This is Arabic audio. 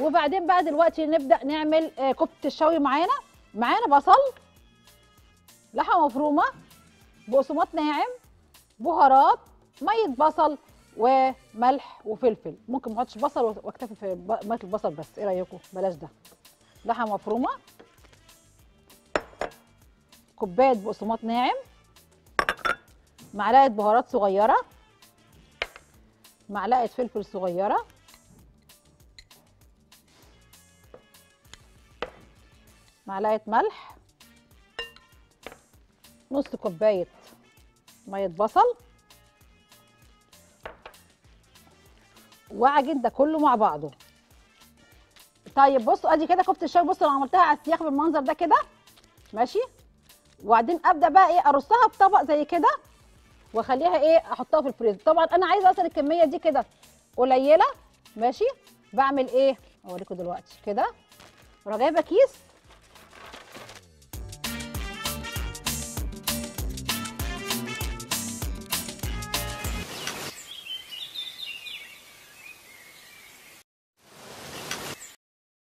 وبعدين بقى دلوقتي نبدا نعمل كبة الشوي. معانا بصل، لحمه مفرومه، بقسماط ناعم، بهارات، ميه بصل وملح وفلفل. ممكن ما احطش بصل واكتفي في ميه البصل بس، ايه رايكم؟ بلاش ده. لحمه مفرومه، كوبايه بقسماط ناعم، معلقه بهارات صغيره، معلقه فلفل صغيره، معلقه ملح، نص كوبايه ميه بصل، وعجن ده كله مع بعضه. طيب بصوا ادي كده كفته الشوي. بصوا انا عملتها على السياخ بالمنظر ده كده ماشي، وبعدين ابدا بقى ايه ارصها بطبق زي كده واخليها ايه احطها في الفريزر. طبعا انا عايزه اصلا الكميه دي كده قليله ماشي. بعمل ايه اوريكم دلوقتي كده. انا جايبه كيس